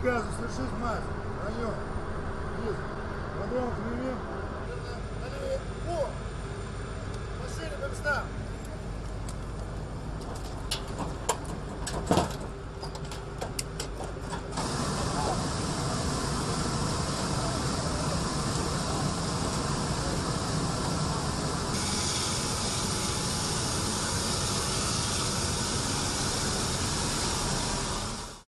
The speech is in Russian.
приказу совершить марш. Район. Есть. Подробно примем.